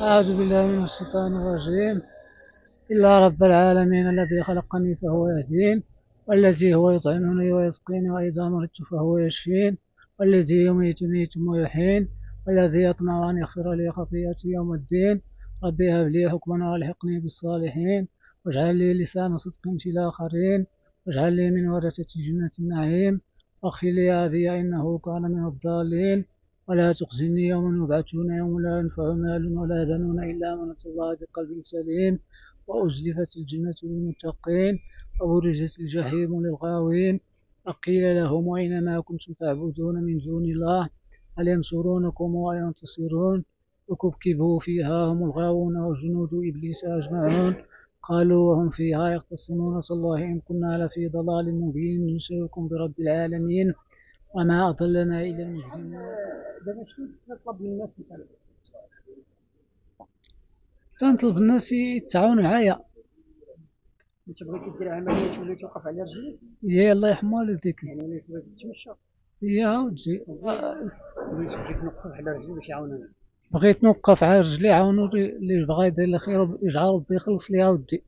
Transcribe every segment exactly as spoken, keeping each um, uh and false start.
أعوذ بالله من الشيطان الرجيم. إلا رب العالمين الذي خلقني فهو يهدين، والذي هو يطعمني ويسقيني، وإذا مرضت فهو يشفين، والذي يميتني ثم يحين، والذي أطمع أن يغفر لي خطيئتي يوم الدين. ربي هب لي حكما وألحقني بالصالحين، واجعل لي لسان صدق في الآخرين، واجعل لي من ورثة جنة النعيم، واغفر لي يا أبي إنه كان من الضالين. ولا تخزني يوما يبعثون، يوم لا ينفع مال ولا بنون إلا من أتى الله بقلب سليم. وأزلفت الجنة للمتقين، وبرزت الجحيم للغاوين، وقيل لهم أين ما كنتم تعبدون من دون الله، هل ينصرونكم وينتصرون؟ وكبكبوا فيها هم الغاوون وجنود إبليس أجمعون، قالوا وهم فيها يختصمون، تالله إن كنا لفي ضلال مبين، نسركم برب العالمين وما أضلنا إلى المجرمين. دابا شنو تطلب من الناس مثلا؟ تنطلب الناس يتعاونوا معايا. أنت بغيتي دير عملية تولي توقف عليها بجد؟ إيه الله يحمي والديك. يعني ملي بغيتي تمشى؟ إيه ها وتجي. بغيتي توقف على رجلي باش يعاونونا؟ بغيت نوقف على رجلي يعاونوا اللي بغا يدير لي خير يجعل ربي يخلص لي أودي.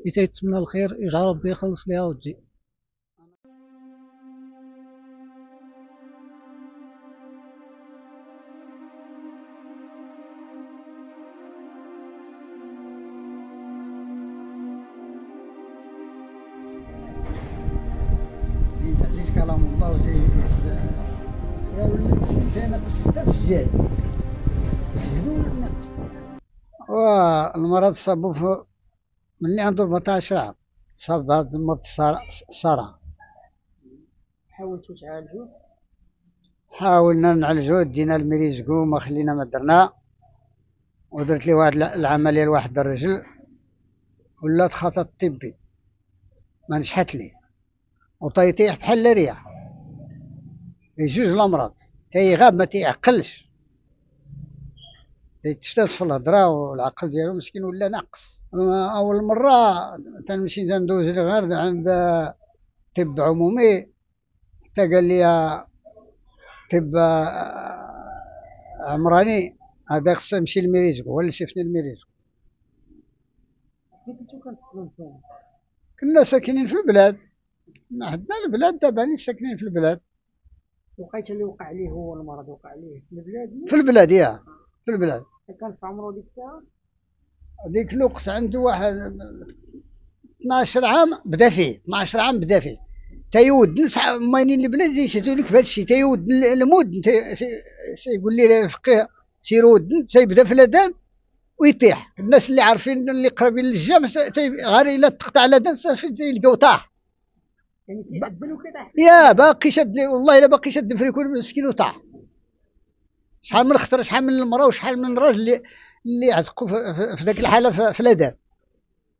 اللي تيتمنى الخير يجعل ربي يخلص لي أودي. عزيز كلام الله وجاي راه ولا مسكين فيها ناقص حتى في الجهد، الجهد ناقص. واه المرض صابو ملي عنده أربعطاش عام، صاب بهاد المرض الصرع. حاولتو تعالجو؟ حاولنا نعالجو، دينا الميريزكو ما خلينا ما درنا، ودرت ليه واحد العملية لواحد الرجل، ولات خطأ طبي، ما نجحت ليه. وطيطيح بحال الريح، يجوز الامراض، تيغاب ما تيعقلش، تيتشتت في الهضره والعقل ديالو مسكين ولا ناقص. اول مره تنمشي تندوز غير عند طب عمومي، حتى قال لي طب عمراني هذا خصو يمشي للميريزكو، هو اللي شافني للميريزكو. كنا ساكنين في البلاد، حدنا البلاد، دابا ساكنين في البلاد. وقيت اللي وقع عليه هو المرض وقع عليه في البلاد؟ في البلاد ياه، في البلاد. كان في عمره ديك الساعة؟ ديك الوقت عنده واحد اثناش عام بدا فيه، اثناش عام بدا فيه، تيودن ماينين البلاد يشهدوا لك بهذا الشيء، تيودن المدن، تيقول لي الفقيه سير ودن، تيبدا في لادان ويطيح. الناس اللي عارفين اللي قريبين للجامع غير إلا تقطع لادان تيلقاو طاح. يعني تيقبل وكيطيح؟ يا باقي شاد، والله الا باقي شاد الفريكون مسكين وطاح. شحال من خطر، شحال من المراه، وشحال من الراجل اللي اللي عتقوا في ذاك الحاله في لادان.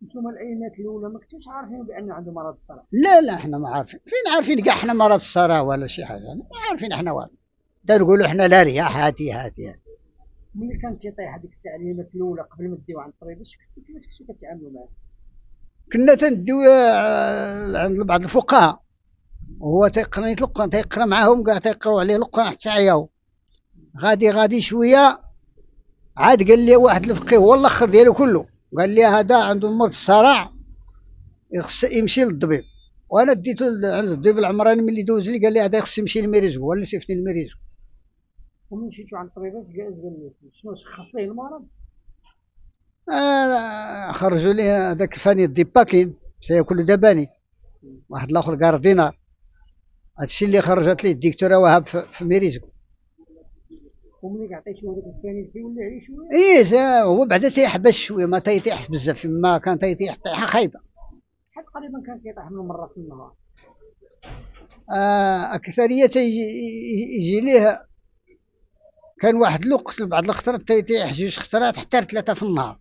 انتوما العينات الاولى ما كنتوش عارفين بان عنده مرض الصرع؟ لا لا حنا ما عارفين، فين عارفين كاع حنا مرض الصرع ولا شي حاجه، ما عارفين حنا والو، تنقولوا حنا لا رياح هادي هادي. ملي كان تيطيح هذيك الساعه العينات الاولى قبل ما ديوه عند الطبيب، كيفاش كنتو كتعاملوا معاه؟ كنا تنديو عند بعض الفقهاء، وهو تيقرا يتلقن، تيقرا معاهم كاع، تيقراو عليه لقن حتى عياو. غادي غادي شويه عاد قال لي واحد الفقيه هو الاخر ديالو كله، قال لي هذا عنده مرض الصرع خص يمشي للطبيب. وانا ديتو عند الطبيب العمراني، ملي دوز لي قال لي هذا خص يمشي للميريزكو، هو اللي سيفني للميريزكو. وملي مشيتو عند الطبيب اش قال لك؟ شنو شخص ليه المرض؟ آه خرجوا لي هذاك فاني الديباكين سياكل دباني، واحد الاخر كاردينار، هادشي اللي خرجت ليه الدكتوره وهاب في ميريزكو. وملي عطيتو هذاك الفاني تيولي عليه شويه؟ ايه هو بعدا تيحبس شويه، ما تيطيحش بزاف، ما كان تيطيح طيحه خايبه. شحال تقريبا كان كيطيح من مره في النهار؟ آه اكثريه تيجي يجي ليه، كان واحد الوقت بعض الخطرات تيطيح جوج خطرات حتى ثلاثه في النهار.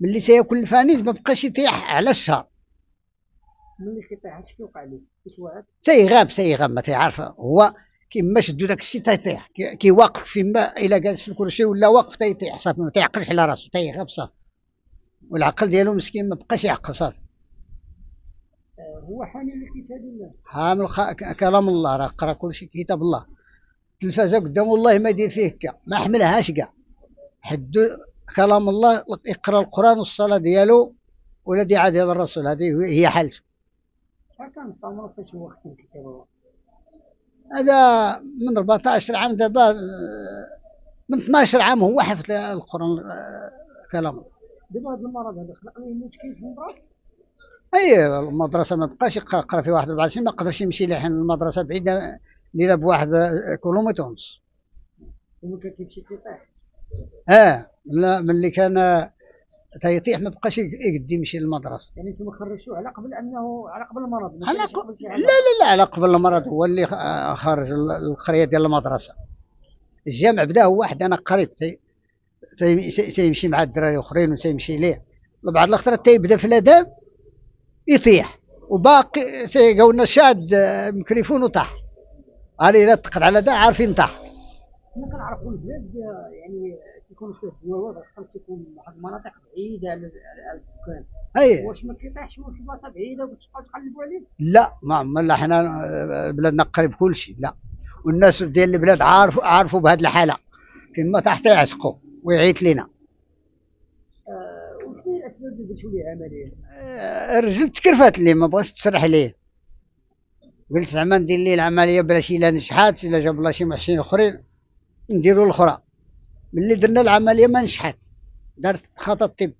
ملي تياكل الفانيز ما بقاش يطيح على الشهر. ملي كيطيح هادشي كيوقع ليه؟ كيتوعد؟ تيغاب تيغاب ما تيعرف هو، كيما شدو داك الشيء تيطيح، كيواقف فيما إلا جالس في الكرسي ولا واقف تيطيح صافي، ما تيعقلش على راسو، تيغاب صافي. والعقل ديالو مسكين ما بقاش يعقل صافي. هو حامل لكتاب الله؟ حامل كلام الله، راه قرا كلشي كتاب الله. التلفازه قدام والله ما يدير فيه كاع، ما حملهاش كاع، حدو كلام الله، يقرا القران والصلاه ديالو ولا دعاء ديال الرسول، هذه هي حالته. شحال كان الطموح فاش هو ختم الكتاب؟ هذا من أربعة عشر عام دابا، من اثنا عشر عام هو حفظ القران كلام الله. دابا هذا المرض هذا خلقني يموت كيف المدرسه. اييه المدرسه ما بقاش يقرا، قرا في واحد أربعة وعشرين ما قدرش يمشي لحن المدرسه، بعيده ليله بواحد كيلومتر ونص. وكان كيمشي كيطيح. اه لا ملي كان تيطيح ما بقاش يقد يمشي للمدرسه. يعني انتم خرجتوه على قبل انه على قبل المرض؟ على قبل لا لا لا على قبل المرض، هو اللي خرج القريه ديال المدرسه. الجامع بدا هو واحد، انا قريب تيمشي مع الدراري اخرين وتيمشي ليه، بعض الخطرات تيبدا في الاداب يطيح وباقي تيلقاو لنا شاد ميكروفون وطاح. علي الا تقد على دا عارفين طاح. حنا كنعرفوا البلاد يعني كيكونوا فيه الدواوات خاص تكون واحد المناطق بعيده على السكان. اي واش ما كيطيحش واش بلاصه بعيده وتبقاو تقلبوا عليه؟ لا ما عمرنا، حنا بلادنا قريب كل شيء. لا والناس ديال البلاد عارفوا عارفوا بهذه الحاله، كما تحت يعشقوا ويعيط لينا. أه وشنو هي الاسباب اللي درتوا ليه عمليه؟ أه الرجل تكرفات ليه، ما بغاش تسرح ليه. قلت زعما ندير ليه العمليه بلاش، الا نجحات الا جاب الله شي محسنين اخرين نديروا الاخرى. ملي درنا العمليه ما نجحت، دارت خطا طبي.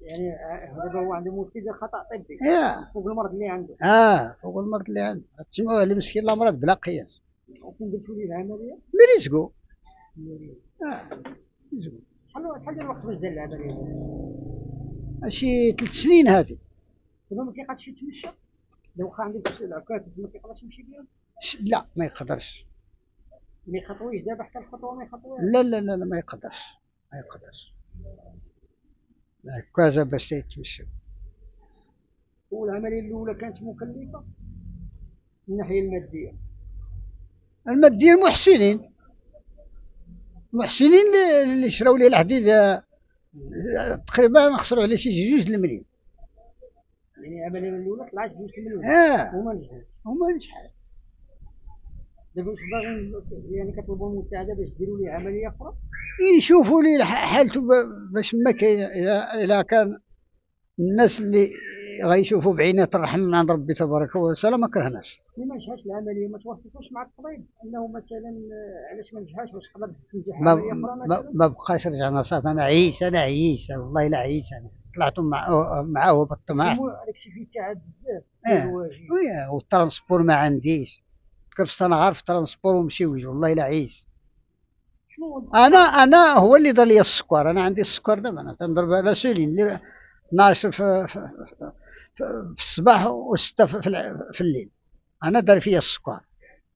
يعني هذا هو عنده مشكل ديال خطا طبي فوق المرض اللي عنده. اه فوق المرض اللي عنده، تسمعوا عليه مسكين لا مرض بلا قياس. وكون درتوا ليه العمليه؟ بريزكو. اه بريزكو. شحال شحال ديال الوقت باش دار العمليه؟ شي ثلاث سنين هذه. دابا ما كيقدش يتمشى؟ لو وقع عنده شي العكاكس ما كيقدرش يمشي بها؟ لا ما يقدرش. ما يخطويش دابا حتى الخطوه ما يخطويش؟ لا لا لا ما يقدرش ما يقدرش. العكازه باش تيتمشى. والعمليه الاولى كانت مكلفه من الناحيه الماديه؟ الماديه المحسنين، المحسنين اللي شراو ليه الحديد تقريبا خسروا عليه شي جوج المليون. يعني العمليه الاولى طلعت بجوج المليون وما نجحاتش. وما نجحاتش. دابا واش باغيين يعني كطلبوا المساعده باش ديروا ليه عمليه اخرى؟ يشوفوا ليه حالته باش ما كاين. الا كان الناس اللي غيشوفوا بعينات الرحمه من عند ربي تبارك وتعالى ما كرهناش. اللي ما نجحش العمليه ما تواصلتوش مع الطبيب انه مثلا علاش ما نجحاش، واش قدر تنجح عمليه اخرى مثلا؟ ما بقاش رجعنا صافي. انا عييت انا عييت والله الا عييت انا، طلعت معاه معاه بالطمع. هذاك الشيء فيه تعب بزاف. اه والترونسبور ما عنديش، كيفاش انا عارف ترونسبور ومشي وجه والله الا عيش. انا انا هو اللي دار لي السكر، انا عندي السكر دابا، انا تنضرب على سولين اثنا عشر في, في, في, في الصباح وستة في, في الليل، انا دار فيا السكر.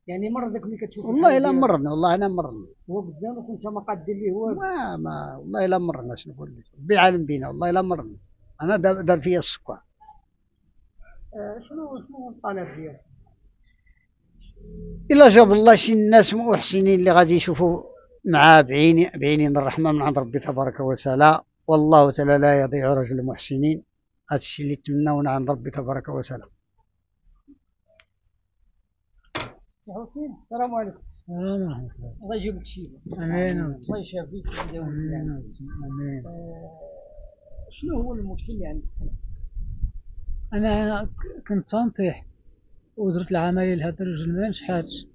يعني مرضك اللي كتشوف؟ والله الا مرضني، والله انا مرضني. هو قدامك وانت ما قادير ليه هو؟ ما ما والله الا مرضنا، شنو نقول لك ربي عالم بينا، والله الا مرضني انا دار فيا السكر. آه شنو شنو هو الطلب ديالك؟ إلا جاب الله شي الناس محسنين اللي غادي يشوفوا معاه بعيني بعينين الرحمة من عند ربي تبارك وتعالى، والله تعالى لا يضيع رجل المحسنين. هذا الشيء اللي تمناونا عند ربي تبارك وتعالى. سي حسين السلام عليكم. السلام ورحمة الله. الله يجيب لك الشيفة. آمين. الله يشافيك ويداويك. آمين. شنو هو المشكل اللي عندك؟ أنا كنت تنطيح ودرت العمليه لهذا الرجل ما نجحاتش.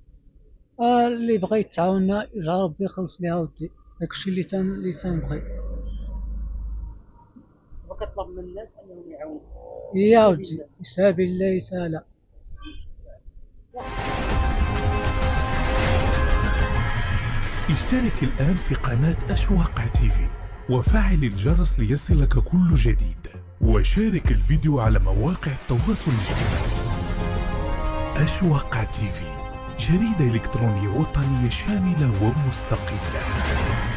آه اللي بغى يتعاوننا يجعل ربي يخلص ليها ودي، داكشي اللي تن اللي تنبغي. وكطلب من الناس انهم يعاونوك. يا ودي يساب الله تعالى. اشترك الان في قناه آش واقع تيفي وفعل الجرس ليصلك كل جديد، وشارك الفيديو على مواقع التواصل الاجتماعي. آش واقع تيفي، جريدة إلكترونية وطنية شاملة ومستقلة.